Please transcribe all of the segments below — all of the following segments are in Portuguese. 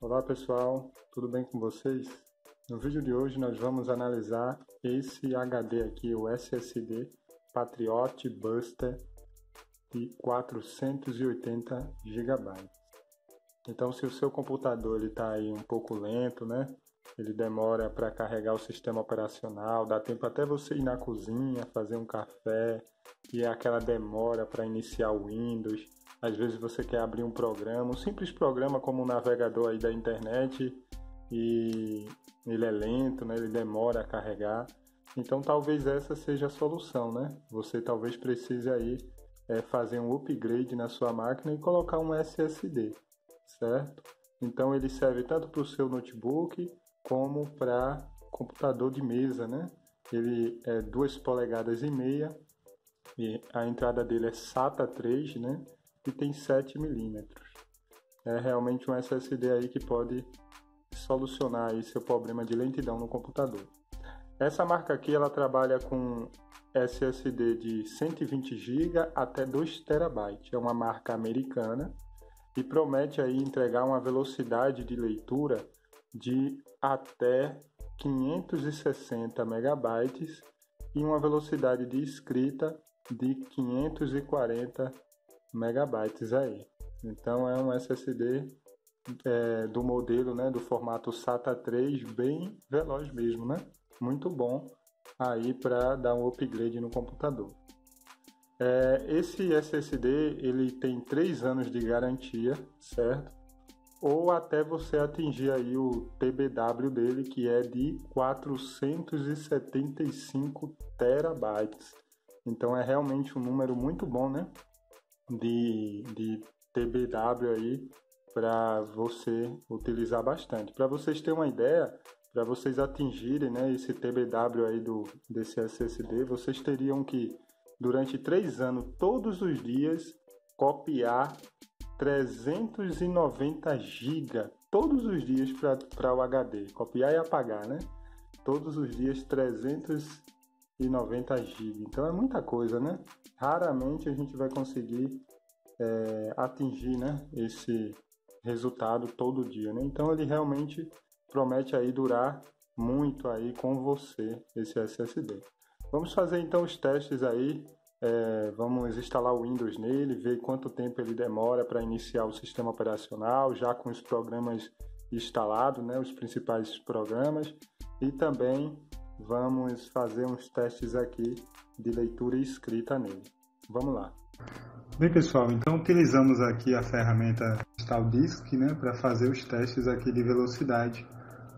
Olá pessoal, tudo bem com vocês? No vídeo de hoje nós vamos analisar esse HD aqui, o SSD Patriot Buster de 480 GB. Então se o seu computador está aí um pouco lento, né? Ele demora para carregar o sistema operacional, dá tempo até você ir na cozinha, fazer um café, e é aquela demora para iniciar o Windows. Às vezes você quer abrir um programa, um simples programa como um navegador aí da internet, e ele é lento, né? Ele demora a carregar. Então talvez essa seja a solução, né? Você talvez precise aí fazer um upgrade na sua máquina e colocar um SSD, certo? Então ele serve tanto para o seu notebook como para computador de mesa, né? Ele é 2,5 polegadas e a entrada dele é SATA III, né? E tem 7 mm. É realmente um SSD aí que pode solucionar aí seu problema de lentidão no computador. Essa marca aqui, ela trabalha com SSD de 120 GB até 2 TB. É uma marca americana e promete aí entregar uma velocidade de leitura de até 560 MB e uma velocidade de escrita de 540 MB aí. Então é um SSD do modelo, né, do formato SATA III, bem veloz mesmo, né? Muito bom aí para dar um upgrade no computador. Esse SSD ele tem 3 anos de garantia, certo? Ou até você atingir aí o TBW dele, que é de 475 terabytes. Então é realmente um número muito bom, né? De TBW aí para você utilizar bastante. Para vocês terem uma ideia, para vocês atingirem, né, esse TBW aí desse SSD, vocês teriam que durante 3 anos, todos os dias, copiar 390 GB todos os dias para o HD, copiar e apagar, né? Todos os dias 390 GB. Então é muita coisa, né? Raramente a gente vai conseguir atingir, né, esse resultado todo dia, né? Então ele realmente promete aí durar muito aí com você, esse SSD. Vamos fazer então os testes aí. Vamos instalar o Windows nele, ver quanto tempo ele demora para iniciar o sistema operacional, já com os programas instalados, né, os principais programas, e também vamos fazer uns testes aqui de leitura e escrita nele. Vamos lá. Bem pessoal, então utilizamos aqui a ferramenta CrystalDisk, né, para fazer os testes aqui de velocidade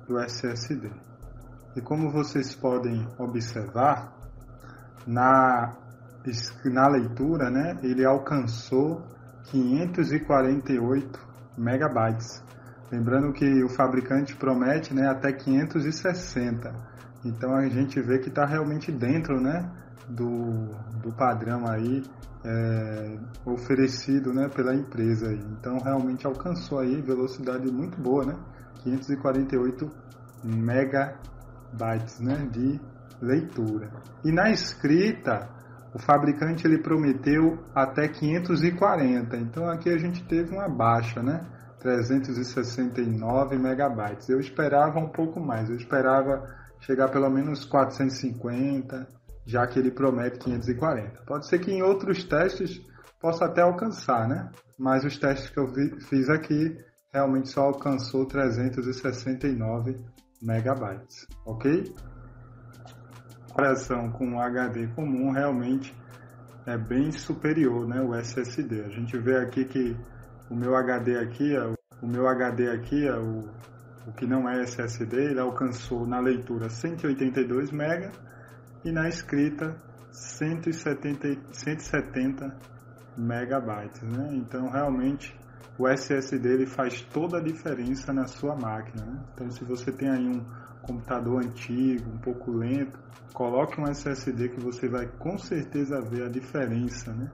do SSD. E como vocês podem observar, na leitura, né, ele alcançou 548 megabytes. Lembrando que o fabricante promete, né, até 560. Então a gente vê que está realmente dentro, né, do padrão aí oferecido, né, pela empresa aí. Então realmente alcançou aí velocidade muito boa, né, 548 megabytes, né, de leitura. E na escrita, o fabricante ele prometeu até 540, então aqui a gente teve uma baixa, né? 369 megabytes. Eu esperava um pouco mais, eu esperava chegar pelo menos 450, já que ele promete 540. Pode ser que em outros testes possa até alcançar, né? Mas os testes que eu fiz aqui realmente só alcançou 369 megabytes, ok? Comparação com o HD comum, realmente é bem superior, né, o SSD. A gente vê aqui que o meu HD aqui, o que não é SSD, ele alcançou na leitura 182 MB e na escrita 170 MB, né? Então realmente o SSD ele faz toda a diferença na sua máquina, né? Então se você tem aí um computador antigo, um pouco lento, coloque um SSD que você vai com certeza ver a diferença, né,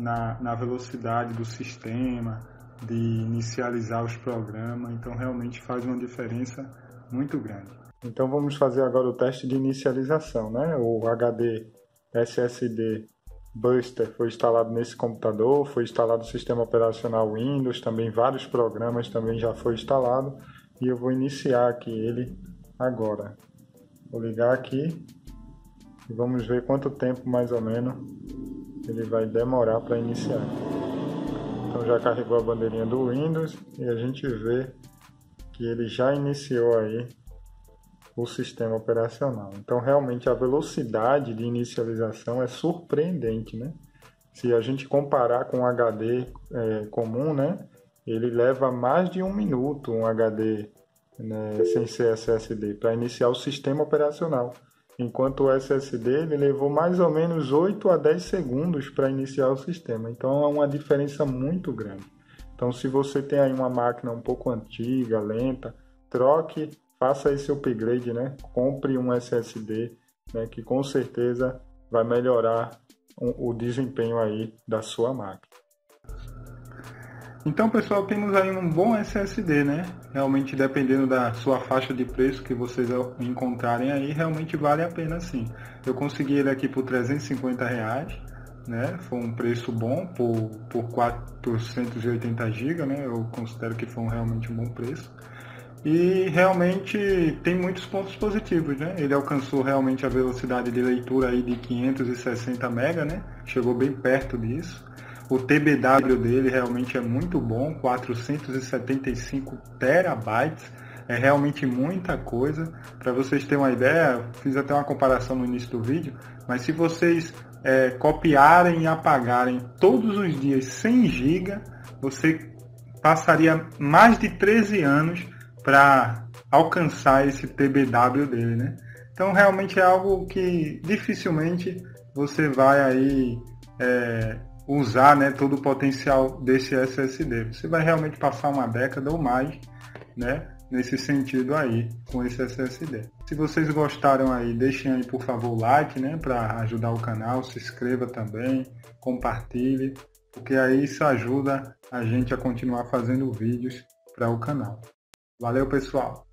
na velocidade do sistema, de inicializar os programas. Então realmente faz uma diferença muito grande. Então vamos fazer agora o teste de inicialização, né? O HD SSD Buster foi instalado nesse computador, foi instalado o sistema operacional Windows, também vários programas também já foi instalado, e eu vou iniciar aqui ele agora. Vou ligar aqui e vamos ver quanto tempo mais ou menos ele vai demorar para iniciar. Então já carregou a bandeirinha do Windows e a gente vê que ele já iniciou aí o sistema operacional. Então realmente a velocidade de inicialização é surpreendente, né? Se a gente comparar com um HD comum, né? Ele leva mais de 1 minuto, um HD, né, sem ser SSD, para iniciar o sistema operacional. Enquanto o SSD ele levou mais ou menos 8 a 10 segundos para iniciar o sistema. Então é uma diferença muito grande. Então se você tem aí uma máquina um pouco antiga, lenta, troque, faça esse upgrade, né? Compre um SSD, né, que com certeza vai melhorar o desempenho aí da sua máquina. Então pessoal, temos aí um bom SSD, né? Realmente dependendo da sua faixa de preço que vocês encontrarem aí, realmente vale a pena sim. Eu consegui ele aqui por R$350, né? Foi um preço bom por 480 GB, né? Eu considero que foi realmente um bom preço. E realmente tem muitos pontos positivos, né? Ele alcançou realmente a velocidade de leitura aí de 560 MB, né? Chegou bem perto disso. O TBW dele realmente é muito bom, 475 terabytes, é realmente muita coisa. Para vocês terem uma ideia, fiz até uma comparação no início do vídeo, mas se vocês copiarem e apagarem todos os dias 100 GB, você passaria mais de 13 anos para alcançar esse TBW dele, né? Então realmente é algo que dificilmente você vai aí... usar, né, todo o potencial desse SSD. Você vai realmente passar uma década ou mais, né, nesse sentido aí, com esse SSD. Se vocês gostaram aí, deixem aí por favor o like, né, para ajudar o canal, se inscreva também, compartilhe, porque aí isso ajuda a gente a continuar fazendo vídeos para o canal. Valeu pessoal!